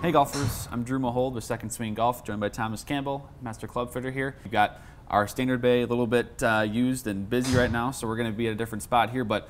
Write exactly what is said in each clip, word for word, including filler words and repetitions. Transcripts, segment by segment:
Hey golfers, I'm Drew Mahowald with Second Swing Golf, joined by Thomas Campbell, master club fitter here. We've got our standard bay a little bit uh, used and busy right now, so we're going to be at a different spot here, but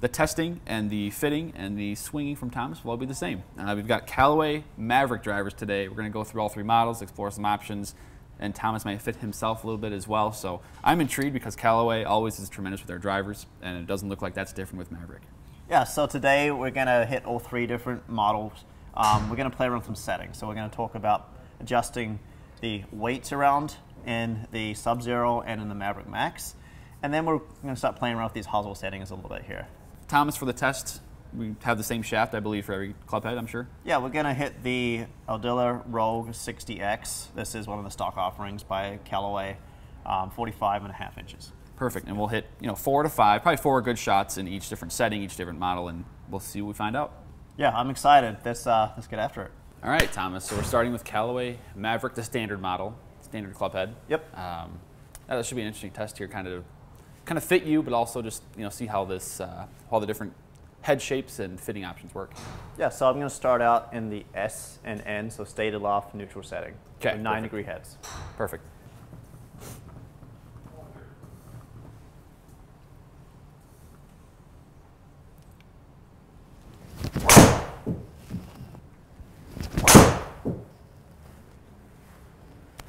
the testing and the fitting and the swinging from Thomas will all be the same. Uh, we've got Callaway Mavrik drivers today. We're going to go through all three models, explore some options, and Thomas might fit himself a little bit as well. So I'm intrigued because Callaway always is tremendous with their drivers, and it doesn't look like that's different with Mavrik. Yeah, so today we're going to hit all three different models. Um, we're going to play around some settings. So we're going to talk about adjusting the weights around in the SubZero and in the Mavrik Max. And then we're going to start playing around with these hosel settings a little bit here. Thomas, for the test, we have the same shaft, I believe, for every club head, I'm sure. Yeah, we're going to hit the Aldila Rogue sixty X. This is one of the stock offerings by Callaway, um, forty-five and a half inches. Perfect, and we'll hit, you know, four to five, probably four good shots in each different setting, each different model, and we'll see what we find out. Yeah, I'm excited. Let's, uh, let's get after it. All right, Thomas, so we're starting with Callaway Mavrik, the standard model, standard club head. Yep. Um, that should be an interesting test here, kind of kind of fit you, but also just, you know, see how this, uh, all the different head shapes and fitting options work. Yeah, so I'm going to start out in the S and N, so stated loft, neutral setting. Okay. So nine degree heads. Perfect.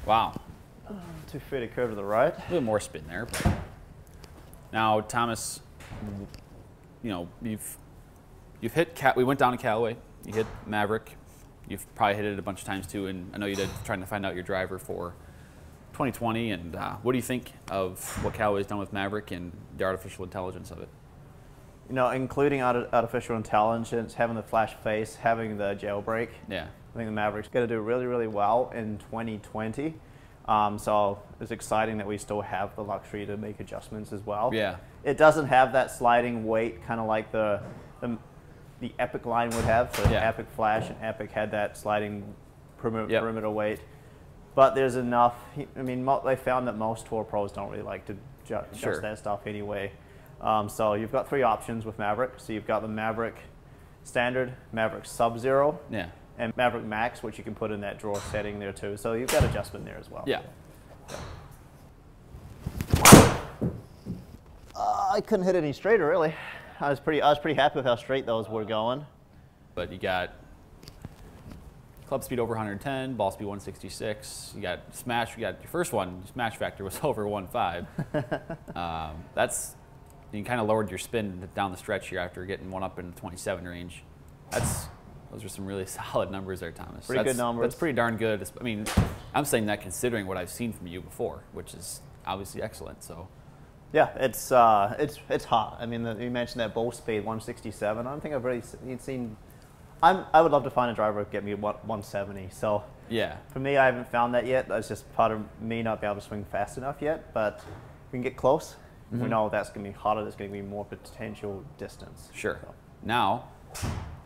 Wow. Uh, two feet of curve to the right. A little more spin there. But. Now, Thomas, you know, you've you've hit Cat. We went down to Callaway. You hit Mavrik. You've probably hit it a bunch of times too. And I know you did trying to find out your driver for twenty twenty. And uh, what do you think of what Callaway's done with Mavrik and the artificial intelligence of it? You know, including artificial intelligence, having the flash face, having the jailbreak. Yeah. I think the Mavrik's going to do really, really well in twenty twenty. Um, so it's exciting that we still have the luxury to make adjustments as well. Yeah. It doesn't have that sliding weight, kind of like the, the the Epic line would have. So yeah. Epic Flash and Epic had that sliding perimeter, yep. perimeter weight. But there's enough. I mean, they found that most tour pros don't really like to ju adjust sure. that stuff anyway. Um, so you've got three options with Mavrik. So you've got the Mavrik Standard, Mavrik Sub-Zero. Yeah. And Mavrik Max, which you can put in that drawer setting there too. So you've got adjustment there as well. Yeah. Uh, I couldn't hit any straighter really. I was pretty, I was pretty happy with how straight those were going. But you got club speed over one hundred ten, ball speed one sixty-six. You got smash. You got your first one. Smash factor was over one point five. um, that's you kind of lowered your spin down the stretch here after getting one up in the twenty-seven range. That's Those are some really solid numbers there, Thomas. Pretty that's, good numbers. That's pretty darn good. I mean, I'm saying that considering what I've seen from you before, which is obviously excellent. So, yeah, it's uh, it's it's hot. I mean, the, you mentioned that ball speed one sixty-seven. I don't think I've really seen. I'm I would love to find a driver to get me one seventy. So yeah, for me, I haven't found that yet. That's just part of me not being able to swing fast enough yet. But we can get close. Mm-hmm. We know that's going to be hotter. There's going to be more potential distance. Sure. So. Now,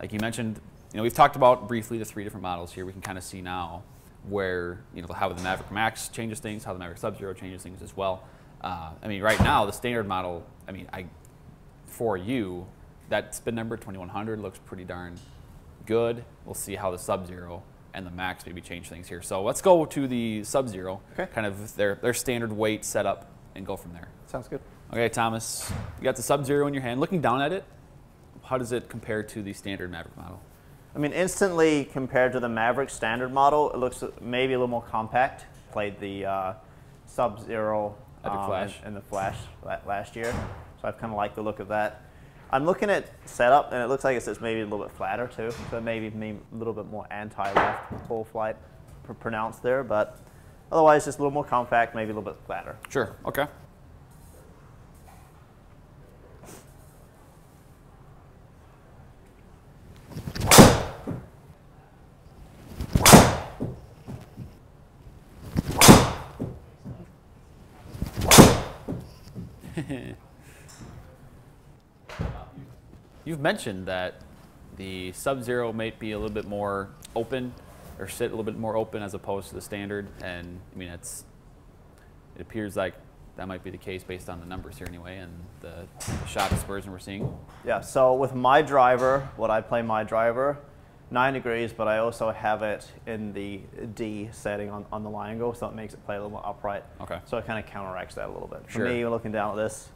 like you mentioned. You know, we've talked about briefly the three different models here. We can kind of see now where, you know, how the Mavrik Max changes things, how the Mavrik Sub-Zero changes things as well. Uh, I mean, right now, the standard model, I mean, I for you, that spin number, twenty-one hundred, looks pretty darn good. We'll see how the Sub-Zero and the Max maybe change things here. So let's go to the Sub-Zero, okay. kind of their, their standard weight setup, and go from there. Sounds good. Okay, Thomas, you got the Sub-Zero in your hand. Looking down at it, how does it compare to the standard Mavrik model? I mean, instantly compared to the Mavrik standard model, it looks maybe a little more compact. Played the uh, Sub-Zero um, and, and the Flash last year, so I kind of like the look of that. I'm looking at setup, and it looks like it's just maybe a little bit flatter too, so maybe a little bit more anti-left ball flight pr pronounced there, but otherwise just a little more compact, maybe a little bit flatter. Sure. Okay. You've mentioned that the Sub-Zero might be a little bit more open, or sit a little bit more open as opposed to the standard, and I mean it's it appears like that might be the case based on the numbers here anyway, and the, the shot dispersion we're seeing. Yeah. So with my driver, what I play my driver, nine degrees, but I also have it in the D setting on, on the lie angle, so it makes it play a little more upright. Okay. So it kind of counteracts that a little bit. For sure. me, you're looking down at this,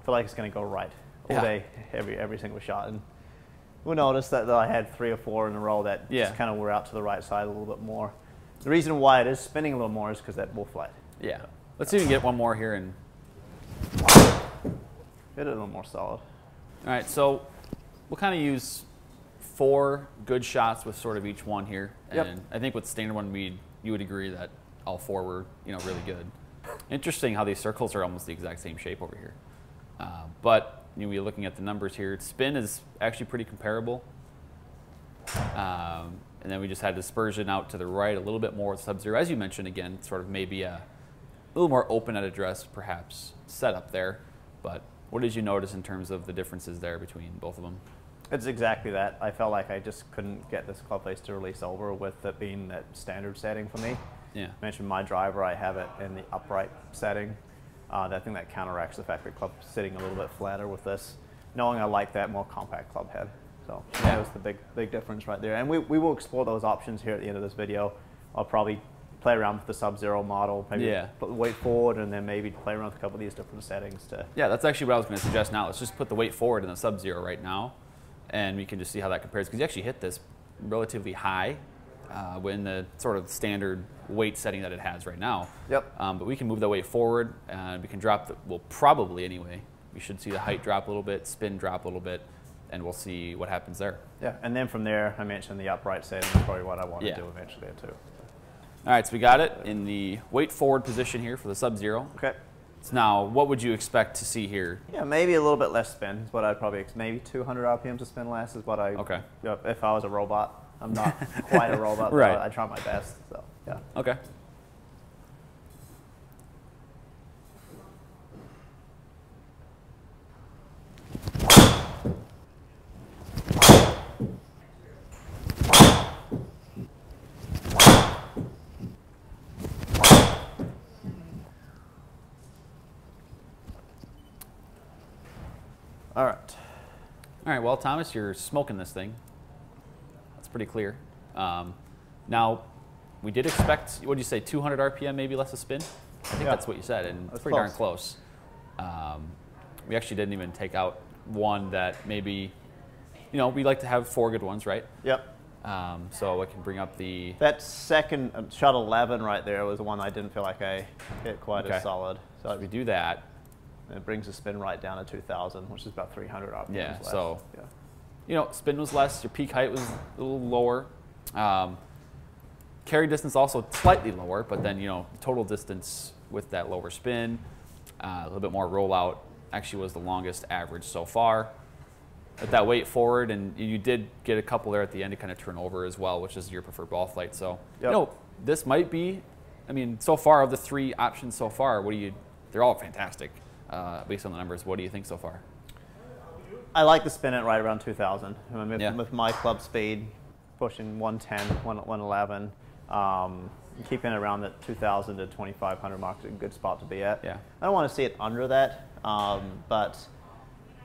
I feel like it's going to go right all yeah. day, every every single shot. And we'll notice that, that I had three or four in a row that yeah. just kind of were out to the right side a little bit more. The reason why it is spinning a little more is because that wolf light. Yeah. So, Let's even get one more here and get it a little more solid. All right, so we'll kind of use four good shots with sort of each one here. And yep. I think with standard one, we you would agree that all four were you know really good. Interesting how these circles are almost the exact same shape over here. Uh, but you know, we're looking at the numbers here. Spin is actually pretty comparable. Um, and then we just had dispersion out to the right a little bit more with Sub-Zero. As you mentioned, again, sort of maybe a little more open at address, perhaps, setup there. But what did you notice in terms of the differences there between both of them? It's exactly that. I felt like I just couldn't get this club face to release over with it being that standard setting for me. Yeah. I mentioned my driver, I have it in the upright setting. Uh, I think that counteracts the fact that club's sitting a little bit flatter with this, knowing I like that more compact club head. So yeah. that was the big big difference right there. And we, we will explore those options here at the end of this video. I'll probably play around with the Sub-Zero model, maybe yeah. put the weight forward, and then maybe play around with a couple of these different settings. To yeah, that's actually what I was going to suggest now. Let's just put the weight forward in the Sub-Zero right now, and we can just see how that compares, because you actually hit this relatively high uh, when the sort of standard weight setting that it has right now. Yep. Um, but we can move that weight forward, and we can drop the, well, probably anyway, we should see the height drop a little bit, spin drop a little bit, and we'll see what happens there. Yeah, and then from there, I mentioned the upright setting is probably what I want yeah. to do eventually too. All right, so we got it in the weight forward position here for the Sub-Zero. Okay. So now, what would you expect to see here? Yeah, maybe a little bit less spin is what I'd probably expect. Maybe two hundred R P Ms of spin less is what I, okay. You know, if I was a robot. I'm not quite a robot, right. but I try my best, so yeah. Okay. All right. All right, well, Thomas, you're smoking this thing. That's pretty clear. Um, now, we did expect, what did you say, two hundred R P M, maybe less a spin? I think yeah. that's what you said, and that's it's pretty close. darn close. Um, we actually didn't even take out one that maybe, you know, we like to have four good ones, right? Yep. Um, so I can bring up the... That second uh, shot eleven right there was the one I didn't feel like I hit quite okay. as solid. So if we do that, it brings the spin right down to two thousand, which is about three hundred R P Ms yeah, less. So, yeah, so, you know, spin was less. Your peak height was a little lower. Um, carry distance also slightly lower, but then, you know, total distance with that lower spin, uh, a little bit more rollout actually was the longest average so far. At that weight forward, and you did get a couple there at the end to kind of turn over as well, which is your preferred ball flight. So, yep. you know, this might be, I mean, so far of the three options so far, what do you, they're all fantastic. Uh, based on the numbers, what do you think so far? I like to spin it right around two thousand. I mean, yeah. With my club speed, pushing one ten, one eleven, um, keeping it around that two thousand to twenty-five hundred mark is a good spot to be at. Yeah. I don't want to see it under that, um, but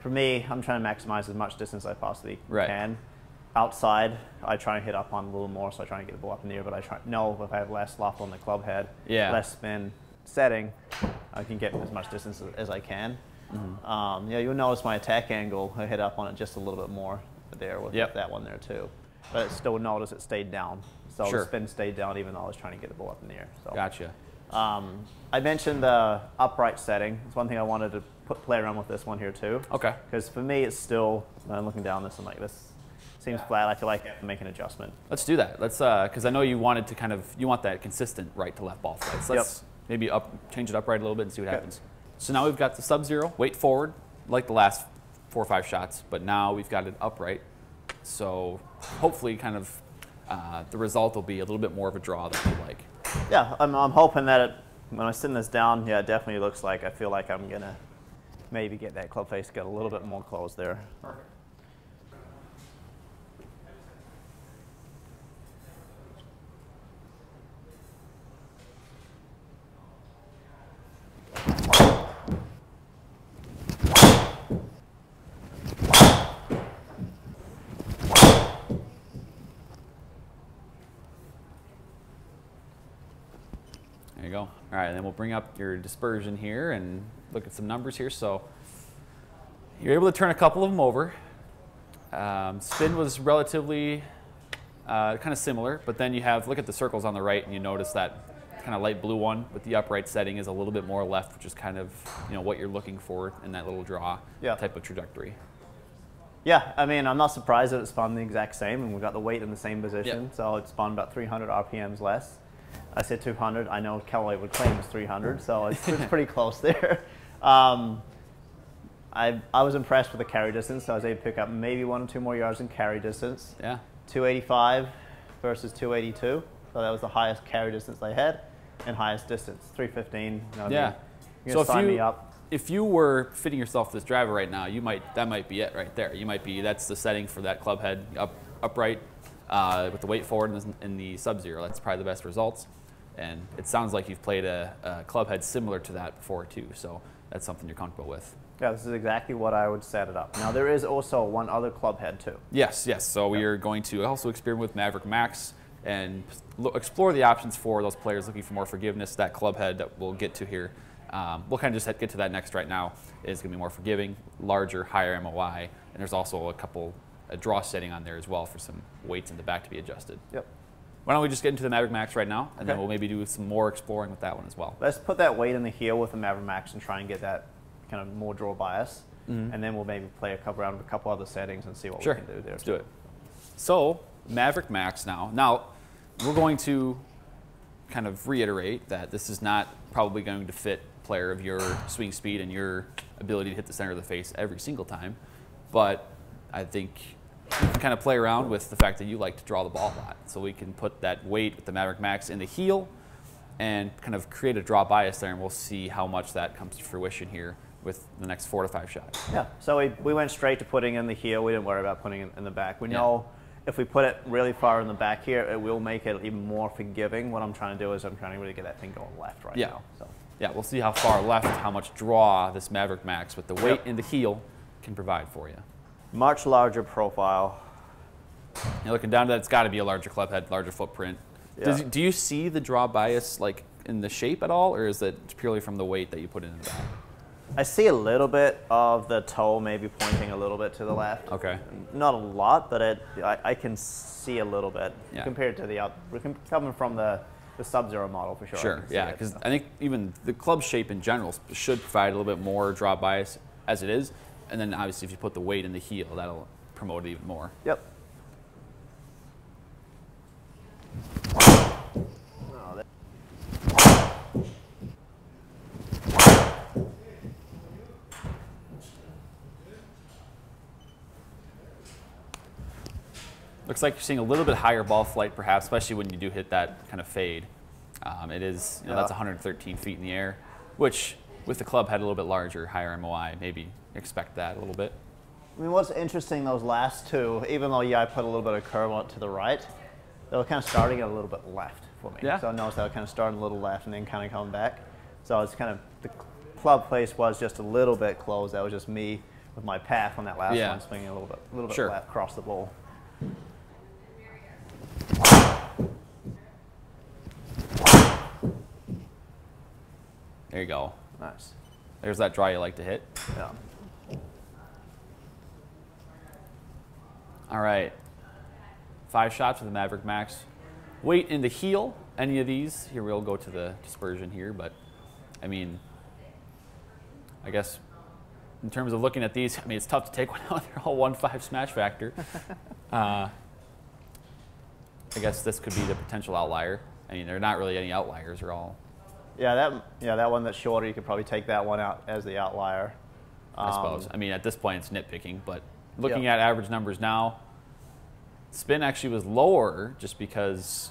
for me, I'm trying to maximize as much distance as I possibly right. can. Outside, I try and hit up on a little more, so I try and get the ball up in the air, but I try know if I have less loft on the club head, yeah. less spin setting, I can get as much distance as I can. Mm-hmm. um, yeah, you'll notice my attack angle, I hit up on it just a little bit more there with yep. that one there too. But still notice it stayed down. So sure. the spin stayed down even though I was trying to get the ball up in the air. So. Gotcha. Um, I mentioned the upright setting. It's one thing I wanted to put, play around with this one here too. Okay. Because for me it's still, I'm looking down this, I'm like this seems flat, I feel like I have to make an adjustment. Let's do that. Let's, because uh, I know you wanted to kind of, you want that consistent right to left ball flight. So let's, yep. maybe up, change it up right a little bit and see what okay. happens. So now we've got the Sub-Zero, weight forward, like the last four or five shots, but now we've got it upright. So hopefully kind of uh, the result will be a little bit more of a draw that you like. Yeah, I'm, I'm hoping that it, when I'm sitting this down, yeah, it definitely looks like I feel like I'm gonna maybe get that club face, get a little bit more closed there. Perfect. There you go. All right, then we'll bring up your dispersion here and look at some numbers here. So you're able to turn a couple of them over. Um, spin was relatively uh, kind of similar, but then you have, look at the circles on the right, and you notice that kind of light blue one with the upright setting is a little bit more left, which is kind of, you know, what you're looking for in that little draw yeah. type of trajectory. Yeah, I mean, I'm not surprised that it spun the exact same, and we've got the weight in the same position, yep. so it spun about three hundred R P Ms less. I said two hundred. I know Callaway would claim it's three hundred, so it's, it's pretty close there. Um, I, I was impressed with the carry distance, so I was able to pick up maybe one or two more yards in carry distance. Yeah. two eighty-five versus two eighty-two, so that was the highest carry distance I had, and highest distance, three fifteen. You know, yeah. You're gonna sign me up. If you were fitting yourself this driver right now, you might that might be it right there. You might be that's the setting for that club head up upright uh, with the weight forward in the, in the Sub-Zero. That's probably the best results. And it sounds like you've played a, a club head similar to that before too. So that's something you're comfortable with. Yeah, this is exactly what I would set it up. Now there is also one other club head too. Yes, yes. So yep. we are going to also experiment with Mavrik Max and explore the options for those players looking for more forgiveness. That club head that we'll get to here. Um, we'll kind of just get to that next right now. It's going to be more forgiving, larger, higher M O I, and there's also a couple, a draw setting on there as well for some weights in the back to be adjusted. Yep. Why don't we just get into the Mavrik Max right now, and okay. then we'll maybe do some more exploring with that one as well. Let's put that weight in the heel with the Mavrik Max and try and get that kind of more draw bias, mm-hmm. and then we'll maybe play a couple round with a couple other settings and see what sure. we can do there. Let's do it. So Mavrik Max now. Now we're going to kind of reiterate that this is not probably going to fit player of your swing speed and your ability to hit the center of the face every single time, but I think you can kind of play around with the fact that you like to draw the ball a lot. So we can put that weight with the Mavrik Max in the heel and kind of create a draw bias there, and we'll see how much that comes to fruition here with the next four to five shots. Yeah, so we, we went straight to putting in the heel. We didn't worry about putting it in the back. We yeah. know if we put it really far in the back here, it will make it even more forgiving. What I'm trying to do is I'm trying to really get that thing going left right yeah. now. So. Yeah, we'll see how far left, how much draw this Mavrik Max with the weight yep. in the heel can provide for you. Much larger profile. You're looking down to that, it's got to be a larger club head, larger footprint. Yeah. Does, do you see the draw bias like in the shape at all, or is it purely from the weight that you put in the back? I see a little bit of the toe maybe pointing a little bit to the left. Okay. Not a lot, but it, I, I can see a little bit yeah. compared to the up. We're coming from the The Sub-Zero model for sure. Sure, yeah, because I think even the club shape in general should provide a little bit more draw bias as it is, and then obviously if you put the weight in the heel, that'll promote it even more. Yep. Looks like you're seeing a little bit higher ball flight, perhaps, especially when you do hit that kind of fade. Um, it is, you know, yeah. that's one hundred thirteen feet in the air, which with the club head a little bit larger, higher M O I, maybe expect that a little bit. I mean, what's interesting, those last two, even though, yeah, I put a little bit of curve on it to the right, they were kind of starting a little bit left for me. Yeah. So I noticed they were kind of starting a little left and then kind of coming back. So it's kind of, the club place was just a little bit closed. That was just me with my path on that last yeah. one, swinging a little bit, a little bit sure. left across the ball. There you go. Nice. There's that draw you like to hit. Yeah. All right. Five shots with the Mavrik Max. Weight in the heel. Any of these? Here we'll go to the dispersion here, but I mean, I guess in terms of looking at these, I mean, it's tough to take one out. They're all one five smash factor. uh, I guess this could be the potential outlier. I mean, there are not really any outliers. They're all. Yeah, that yeah that one that's shorter. You could probably take that one out as the outlier. Um, I suppose. I mean, at this point, it's nitpicking. But looking yep. at average numbers now, spin actually was lower just because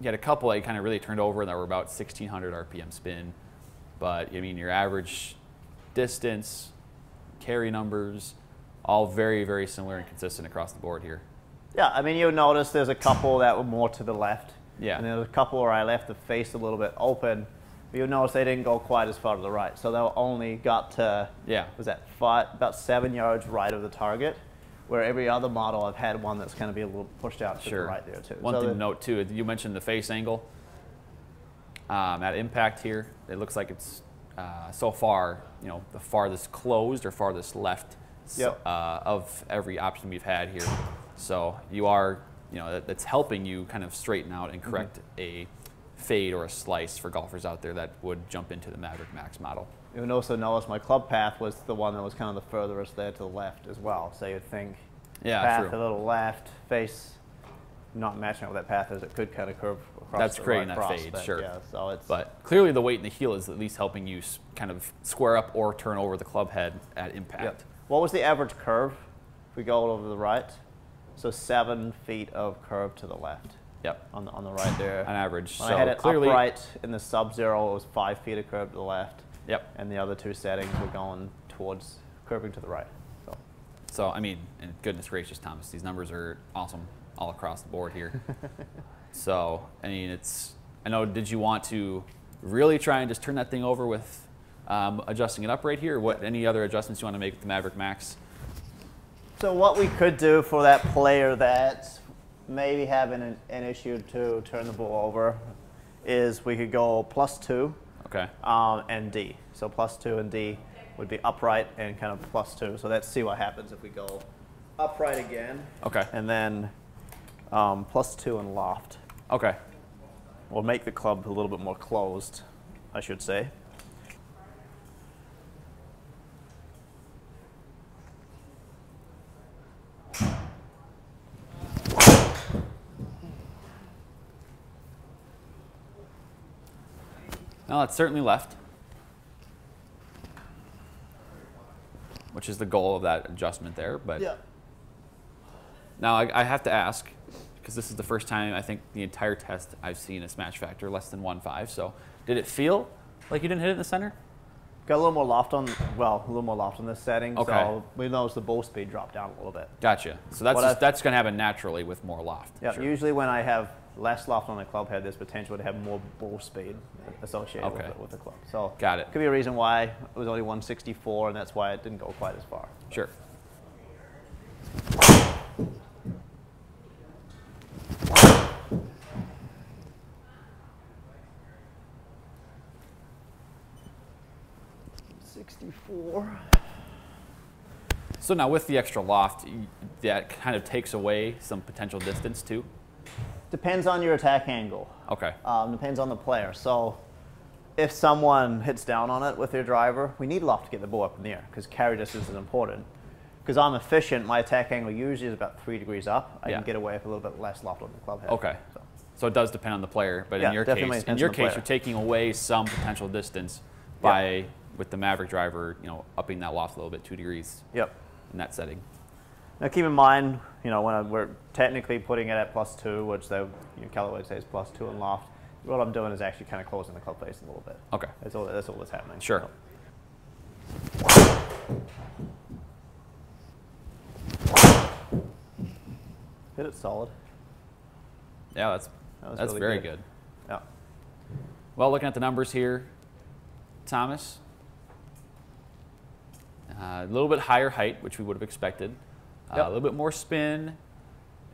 you had a couple that kind of really turned over that were about sixteen hundred R P M spin. But I mean, your average distance, carry numbers, all very very similar and consistent across the board here. Yeah, I mean, you'll notice there's a couple that were more to the left. Yeah. And there's a couple where I left the face a little bit open. But you'll notice they didn't go quite as far to the right. So they only got to, yeah. was that five, about seven yards right of the target, where every other model I've had one that's going to be a little pushed out to sure. the right there, too. One so thing to note, too, you mentioned the face angle. Um, at impact here, it looks like it's uh, so far, you know, the farthest closed or farthest left yep. uh, of every option we've had here. So you are, you know, that's helping you kind of straighten out and correct mm-hmm. a fade or a slice for golfers out there that would jump into the Mavrik Max model. You would also notice my club path was the one that was kind of the furthest there to the left as well. So you'd think yeah, path true. a little left, face not matching up with that path as it could kind of curve across. That's creating right that fade, but, sure. Yeah, so it's but clearly the weight in the heel is at least helping you kind of square up or turn over the club head at impact. Yep. What was the average curve if we go over to the right? So seven feet of curve to the left. Yep. On the, on the right there. On average. When so I had it clearly upright in the Sub Zero, it was five feet of curve to the left. Yep. And the other two settings were going towards curving to the right. So, so I mean, and goodness gracious, Thomas, these numbers are awesome all across the board here. So, I mean, it's, I know, did you want to really try and just turn that thing over with um, adjusting it up right here? Or what, any other adjustments you want to make with the Mavrik Max? So what we could do for that player that's maybe having an, an issue to turn the ball over is we could go plus two okay. um, and D. So plus two and D would be upright and kind of plus two. So let's see what happens if we go upright again. Okay. And then um, plus two and loft. Okay. We'll make the club a little bit more closed, I should say. Well, it's certainly left, which is the goal of that adjustment there. But yeah. Now I, I have to ask, because this is the first time I think the entire test I've seen a smash factor less than one five. So did it feel like you didn't hit it in the center? Got a little more loft on, well, a little more loft on this setting. Okay. So we noticed the ball speed dropped down a little bit. Gotcha. So that's just, that's going to happen naturally with more loft. Yeah. Sure. Usually when I have less loft on the club head, there's potential to have more ball speed associated okay. with, it, with the club. So got it. Could be a reason why it was only one sixty-four, and that's why it didn't go quite as far. Sure. sixty-four. So now with the extra loft, that kind of takes away some potential distance too? Depends on your attack angle. Okay. Um, depends on the player. So if someone hits down on it with their driver, we need loft to get the ball up in the air because carry distance is important. Because I'm efficient, my attack angle usually is about three degrees up. I yeah. can get away with a little bit less loft on the club head. Okay. So, so it does depend on the player, but yeah, in your case, in your case, player. you're taking away some potential distance by yep. with the Mavrik driver, you know, upping that loft a little bit, two degrees. Yep. In that setting. Now keep in mind, you know, when I, we're technically putting it at plus two, which they, you know, Callaway says plus two and loft, what I'm doing is actually kind of closing the club face a little bit. Okay. That's all, that's all that's happening. Sure. So. Hit it solid. Yeah, that's, that that's really very good. good. Yeah. Well, looking at the numbers here, Thomas, uh, a little bit higher height, which we would have expected. Uh, yep. A little bit more spin,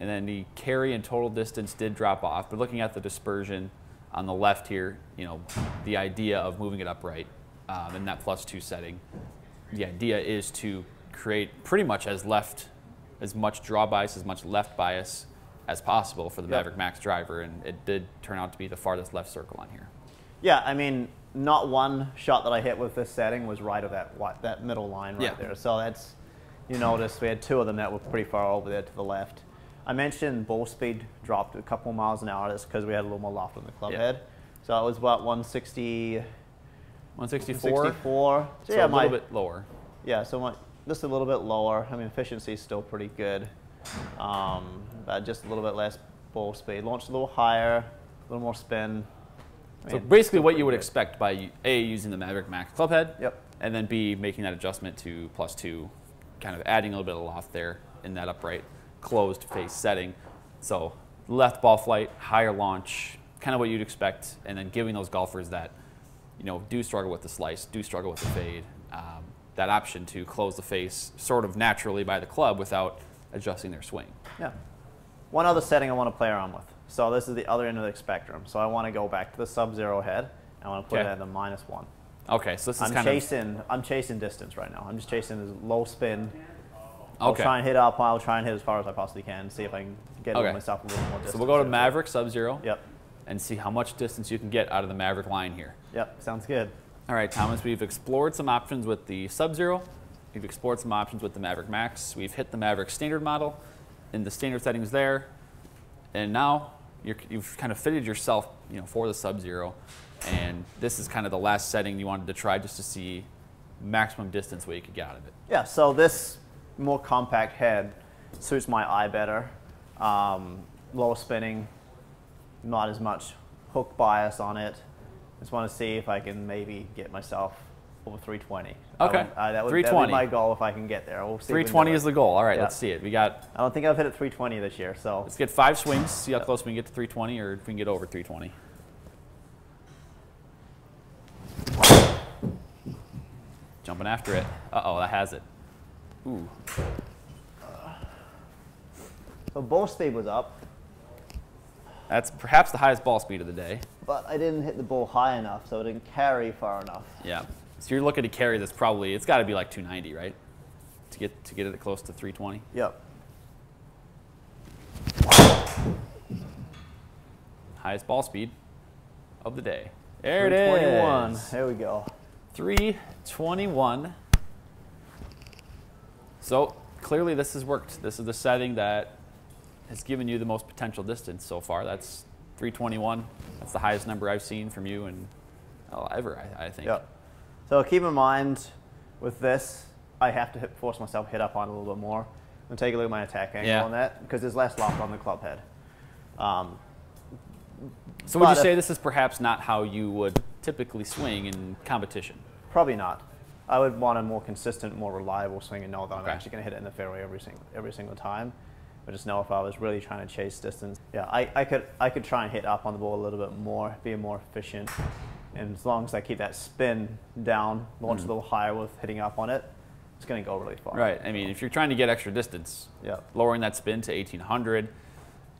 and then the carry and total distance did drop off. But looking at the dispersion on the left here, you know, the idea of moving it upright um, in that plus two setting, the idea is to create pretty much as left, as much draw bias, as much left bias as possible for the yep. Mavrik Max driver, and it did turn out to be the farthest left circle on here. Yeah, I mean, not one shot that I hit with this setting was right of that that middle line right yeah. there. So that's. You notice we had two of them that were pretty far over there to the left. I mentioned ball speed dropped a couple miles an hour just because we had a little more loft on the club yeah. head. So it was what, one sixty, one sixty-four? So, so yeah, a little my, bit lower. Yeah, so my, just a little bit lower. I mean, efficiency is still pretty good. Um, but just a little bit less ball speed. Launched a little higher, a little more spin. I mean, so basically what you would good. expect by A, using the Mavrik Max club head, yep. and then B, making that adjustment to plus two. Kind of adding a little bit of loft there in that upright closed face setting. So left ball flight, higher launch, kind of what you'd expect, and then giving those golfers that, you know, do struggle with the slice, do struggle with the fade, um, that option to close the face sort of naturally by the club without adjusting their swing. Yeah. One other setting I want to play around with. So this is the other end of the spectrum. So I want to go back to the sub-zero head. And I want to put okay. it at the minus one. Okay, so this is I'm kind chasing, of... I'm chasing distance right now. I'm just chasing this low spin. I'll okay. try and hit up. I'll try and hit as far as I possibly can and see if I can get okay. myself a little more distance. So we'll go to Mavrik sub-zero. Yep. And see how much distance you can get out of the Mavrik line here. Yep, sounds good. All right, Thomas, we've explored some options with the sub-zero. We've explored some options with the Mavrik Max. We've hit the Mavrik standard model in the standard settings there. And now you're, you've kind of fitted yourself, you know, for the sub-zero. And this is kind of the last setting you wanted to try just to see maximum distance what you could get out of it. Yeah, so this more compact head suits my eye better. Um, low spinning, not as much hook bias on it. Just want to see if I can maybe get myself over three twenty. Okay, I, uh, that would, three twenty. That would be my goal if I can get there. We'll see three twenty is the goal. All right, yeah. Let's see it. We got. I don't think I've hit at three twenty this year, so. Let's get five swings, see how close we can get to three twenty or if we can get over three twenty. Jumping after it. Uh-oh, that has it. Ooh. So ball speed was up. That's perhaps the highest ball speed of the day. But I didn't hit the ball high enough, so it didn't carry far enough. Yeah. So you're looking to carry this probably, it's got to be like two ninety, right? To get to get it close to three twenty? Yep. Highest ball speed of the day. There it is. There we go. three twenty-one. So clearly this has worked. This is the setting that has given you the most potential distance so far. That's three twenty-one. That's the highest number I've seen from you and well, ever, I, I think. Yep. So keep in mind with this, I have to hit, force myself hit up on it a little bit more. I'm going to take a look at my attack angle yeah. on that because there's less loft on the club head. Um, so would you say this is perhaps not how you would typically swing in competition? Probably not. I would want a more consistent, more reliable swing and know that I'm okay. actually going to hit it in the fairway every single, every single time. But just know if I was really trying to chase distance. Yeah, I, I could I could try and hit up on the ball a little bit more, be more efficient. And as long as I keep that spin down, launch mm. a little higher with hitting up on it, it's going to go really far. Right. I mean, if you're trying to get extra distance, yeah. lowering that spin to eighteen hundred,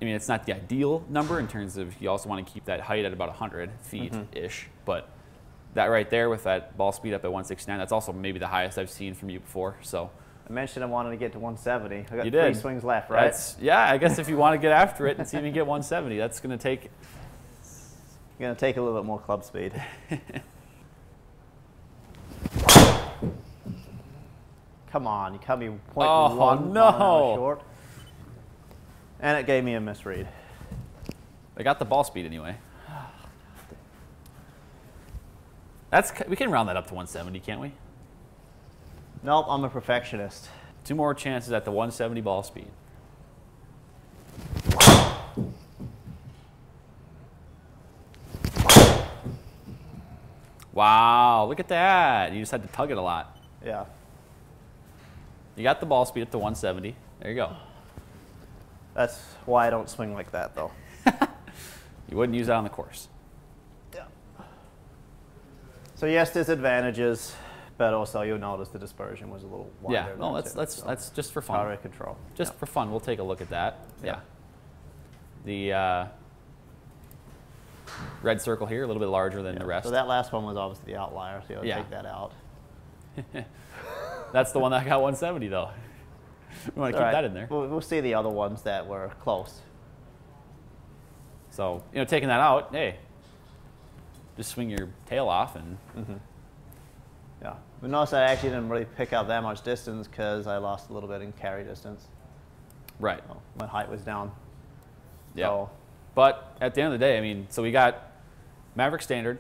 I mean, it's not the ideal number in terms of you also want to keep that height at about one hundred feet-ish. Mm-hmm. But that right there with that ball speed up at one sixty-nine, that's also maybe the highest I've seen from you before. So. I mentioned I wanted to get to one seventy. I got you three did. swings left, right? That's, yeah, I guess if you want to get after it and see if you can get one seventy, that's going to take... You're going to take a little bit more club speed. Come on, you cut me point oh, one, no. one short. And it gave me a misread. I got the ball speed anyway. That's, we can round that up to one seventy, can't we? Nope, I'm a perfectionist. Two more chances at the one seventy ball speed. Wow, look at that. You just had to tug it a lot. Yeah. You got the ball speed up to one seventy. There you go. That's why I don't swing like that, though. You wouldn't use that on the course. Yeah. So, yes, there's advantages. But also, you'll notice the dispersion was a little wider. Yeah, no, that's, that's, so that's just for fun. Power control. Just yeah. for fun. We'll take a look at that. Yeah. yeah. The uh, red circle here, a little bit larger than yeah. the rest. So that last one was obviously the outlier, so you'll yeah. take that out. That's the one that got one seventy, though. We want to keep right. that in there. We'll, we'll see the other ones that were close. So, you know, taking that out, hey, just swing your tail off and... Mm-hmm. Yeah, but notice I actually didn't really pick up that much distance because I lost a little bit in carry distance. Right. So my height was down. Yeah. So. But at the end of the day, I mean, so we got Mavrik standard,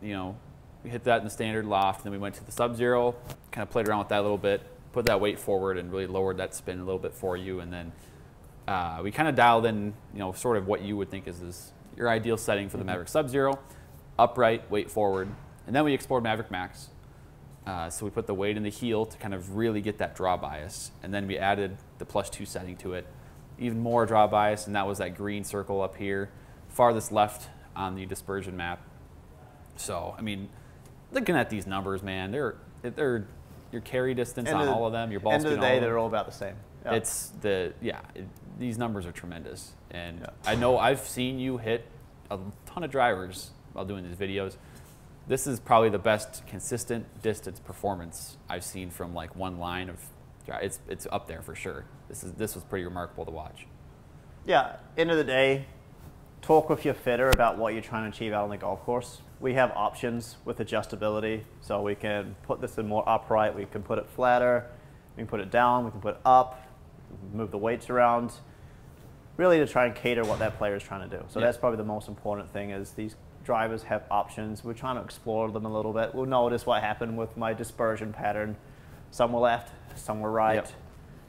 you know, we hit that in the standard loft, and then we went to the sub-zero, kind of played around with that a little bit, put that weight forward and really lowered that spin a little bit for you. And then uh, we kind of dialed in, you know, sort of what you would think is this, your ideal setting for the mm-hmm. Mavrik sub-zero, upright, weight forward. And then we explored Mavrik Max. Uh, so we put the weight in the heel to kind of really get that draw bias. And then we added the plus two setting to it. Even more draw bias, and that was that green circle up here, farthest left on the dispersion map. So, I mean, looking at these numbers, man, they're, they're your carry distance end on all of them, your ball speed on all of them. End of the day, they're all about the same. Yeah. It's the, yeah, it, these numbers are tremendous. And yeah. I know I've seen you hit a ton of drivers while doing these videos. This is probably the best consistent distance performance I've seen from like one line of drive. It's it's up there for sure. This is this was pretty remarkable to watch. Yeah, end of the day, talk with your fitter about what you're trying to achieve out on the golf course. We have options with adjustability, so we can put this in more upright, we can put it flatter, we can put it down, we can put it up, move the weights around, really to try and cater what that player is trying to do. So yeah. that's probably the most important thing is these drivers have options. We're trying to explore them a little bit. We'll notice what happened with my dispersion pattern. Some were left, some were right, yep.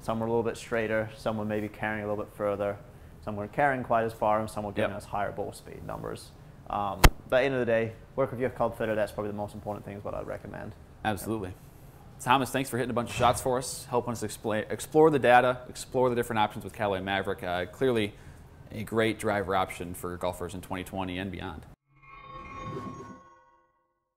some were a little bit straighter, some were maybe carrying a little bit further, some were carrying quite as far, and some were giving yep. us higher ball speed numbers. Um, but at the end of the day, work with your club fitter. That's probably the most important thing is what I'd recommend. Absolutely. Yep. Thomas, thanks for hitting a bunch of shots for us, helping us explain, explore the data, explore the different options with Callaway Mavrik. Uh, clearly a great driver option for golfers in twenty twenty and beyond.